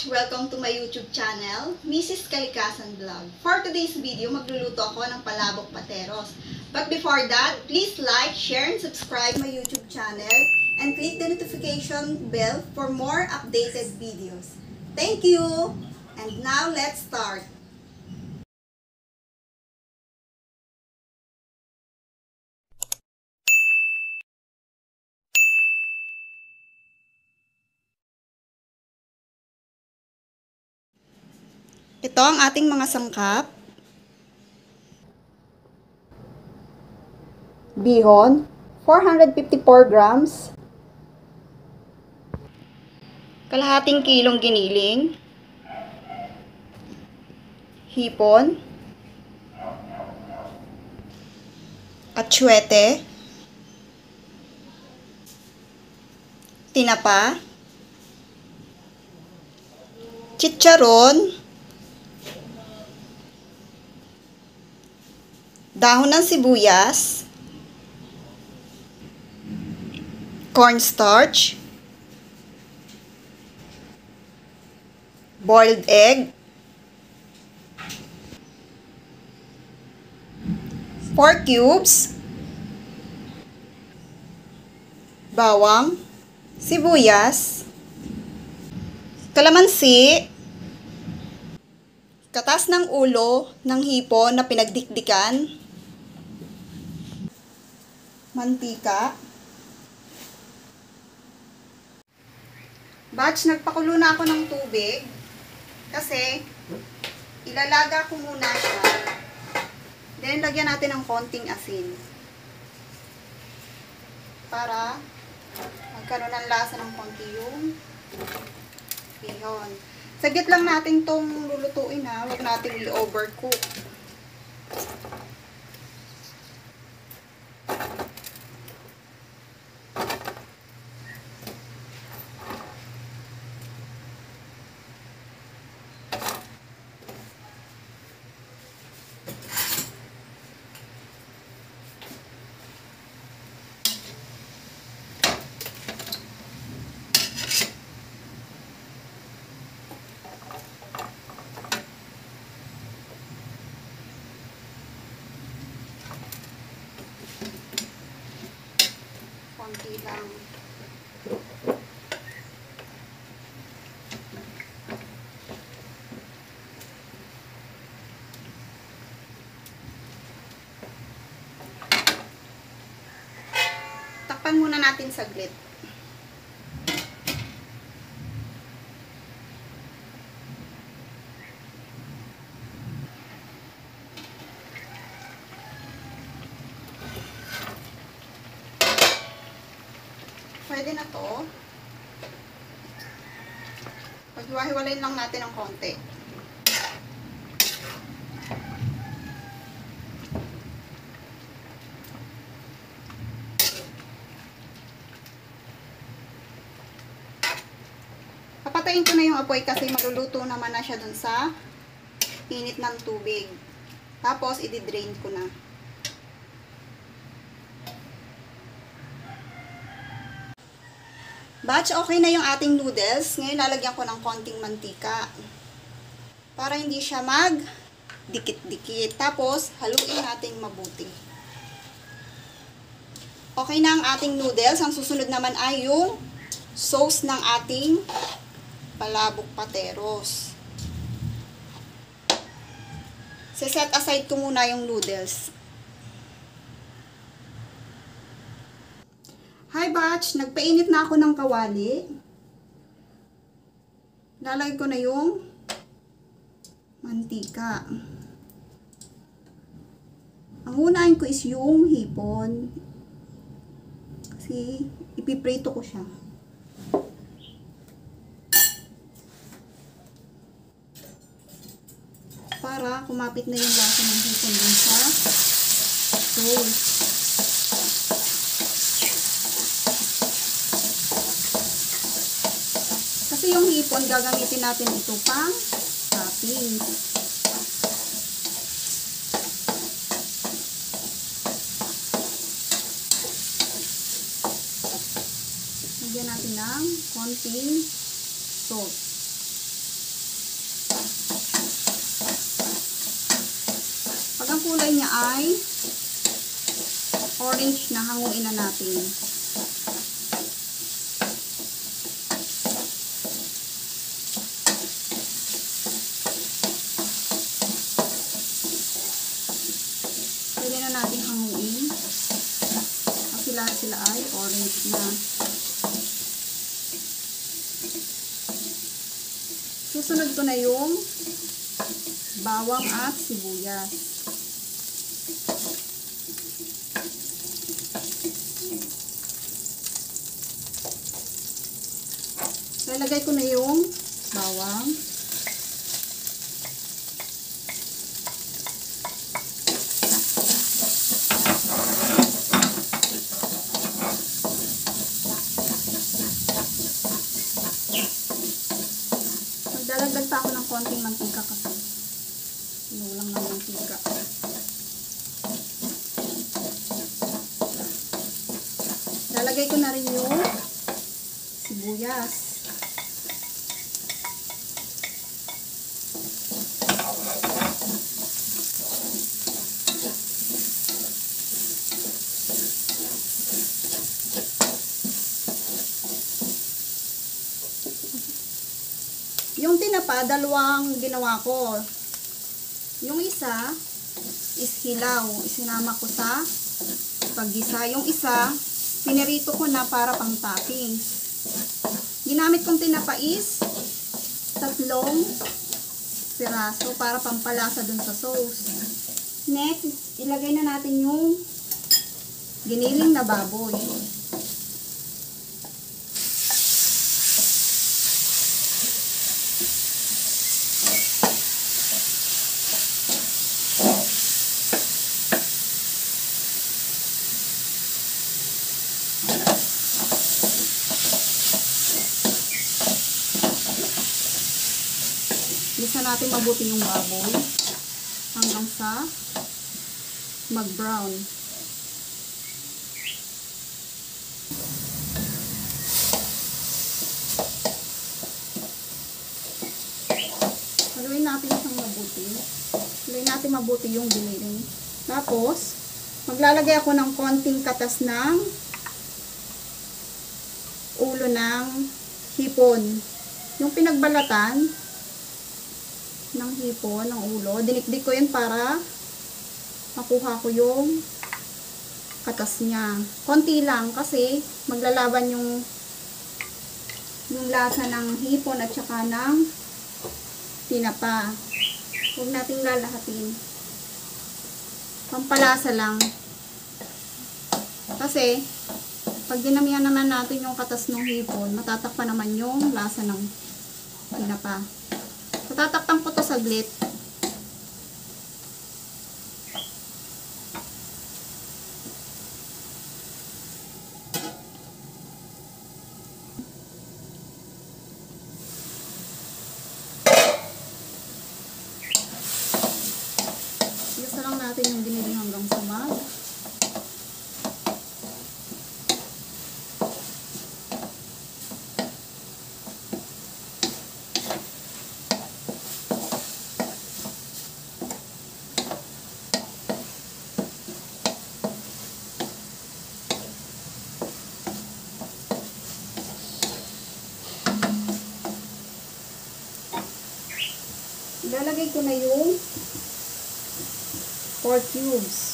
much! Welcome to my YouTube channel, Mrs. Kalikasan Vlog. For today's video, magluluto ako ng palabok pateros. But before that, please like, share, and subscribe my YouTube channel and click the notification bell for more updated videos. Thank you! And now, let's start! Ito ang ating mga sangkap. Bihon, 454 grams. Kalahating kilong giniling. Hipon. Atsuete. Tinapa. Chicharron. Dahon ng sibuyas, cornstarch, boiled egg, 4 cubes, bawang, sibuyas, kalamansi, katas ng ulo ng hipon na pinagdikdikan, mantika. Batch, nagpakulo na ako ng tubig kasi ilalaga ko muna siya. Then, lagyan natin ng konting asin para magkaroon ng lasa ng konti yung bihon. Saglit lang natin itong lulutuin ha. Huwag natin i-overcook. Lang. Takpan muna natin saglit. Pwede na to. Paghiwa-hiwalayin lang natin ng konti. Papatayin ko na yung apoy kasi maluluto naman na siya dun sa init ng tubig. Tapos, i-drain ko na. Batch, okay na yung ating noodles. Ngayon, lalagyan ko ng konting mantika para hindi siya magdikit-dikit. Tapos, haluin natin mabuti. Okay na ang ating noodles. Ang susunod naman ay yung sauce ng ating palabok pateros. Set aside ko muna yung noodles. Hi batch, nagpainit na ako ng kawali. Lalagay ko na yung mantika. Ang unahin ko is yung hipon. Kasi ipiprito ko siya. Para kumapit na yung lasa ng hipon dun sa sauce. Yung hipon, gagamitin natin ito pang topping. Lagyan natin ng konting salt. ang kulay niya ay orange na, hanguin na natin. Pwede na natin hanguin. Kasi lahat sila ay orange na. Susunod ko na yung bawang at sibuyas. Lalagay ko na yung bawang. Magdalagdag pa ako ng konting mantika kasi inulang ng mantika. Lalagay ko na rin yung sibuyas. Yung tinapa, dalawang ginawa ko. Yung isa is hilaw. Isinama ko sa paggisa. Yung isa, pinirito ko na para pang topping. Ginamit kong tinapa is 3 piraso para pampalasa dun sa sauce. Next, ilagay na natin yung giniling na baboy. Misa natin mabuti yung baboy hanggang sa mag-brown. Haluin natin siyang mabuti. Haluin natin mabuti yung giniling. Tapos, maglalagay ako ng konting katas ng ulo ng hipon. Yung pinagbalatan ng hipon, ng ulo. Dinikdik ko yun para makuha ko yung katas niya. Konti lang kasi maglalaban yung lasa ng hipon at saka ng tinapa. Huwag nating lalahatin. Pampalasa lang. Kasi pag dinamihan naman natin yung katas ng hipon, matatakpan naman yung lasa ng tinapa. So, tatakpan ko to saglit. Isa lang natin yung giniling hanggang sumag. Lalagay ko na yung pork cubes.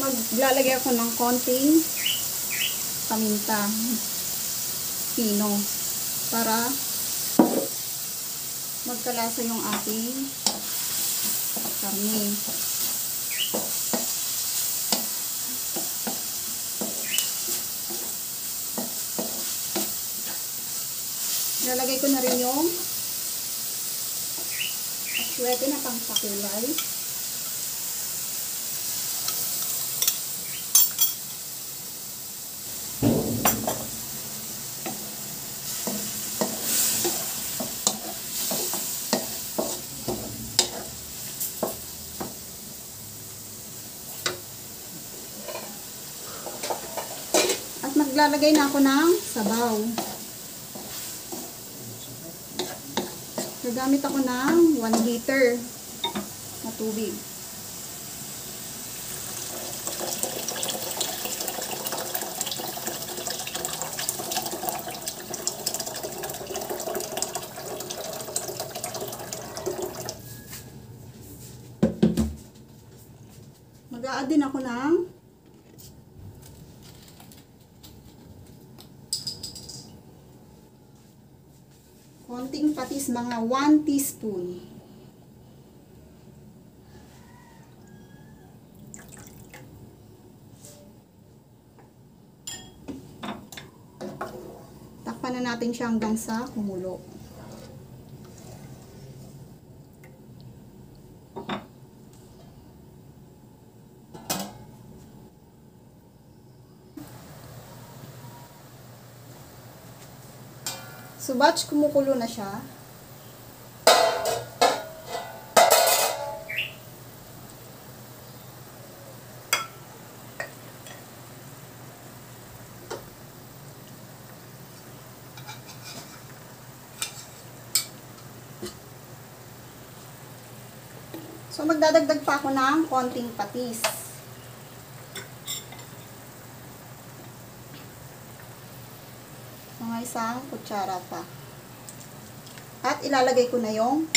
Maglalagay ako ng konting paminta pino para magkalasa yung ating karne. Lalagay ko na rin yung atsuete na pangpakulay. At maglalagay na ako ng sabaw. Gagamit ako ng 1 liter na tubig. Mag-a-add din ako ng konting patis, mga 1 teaspoon. Takpan na natin siya hanggang sa kumulo. So, batch kumukulo na siya. So, magdadagdag pa ako ng konting patis. Isang kutsara pa. At ilalagay ko na yung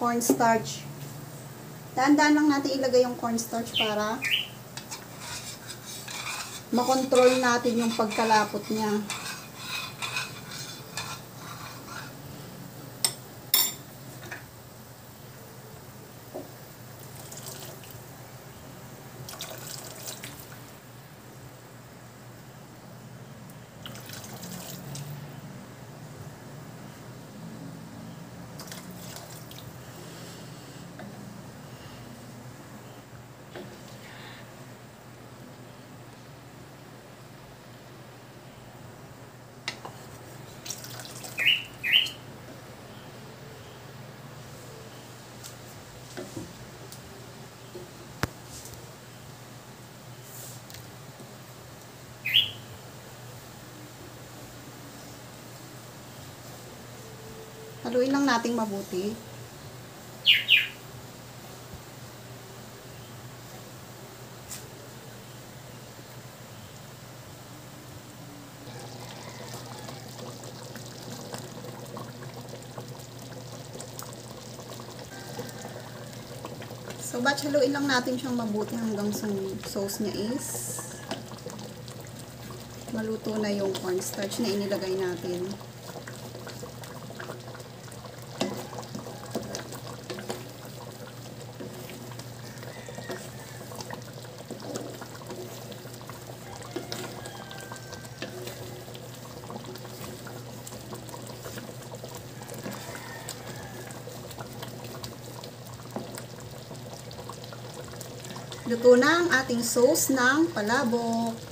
cornstarch. Dahan-dahan lang natin ilagay yung cornstarch para makontrol natin yung pagkalapot niya. Haluin lang nating mabuti. So, batch haluin lang natin siyang mabuti hanggang sa sauce niya is maluto na yung cornstarch na inilagay natin. Luto na ang ating sauce ng palabok.